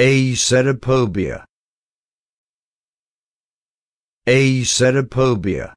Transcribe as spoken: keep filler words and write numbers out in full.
Acerophobia. Acerophobia.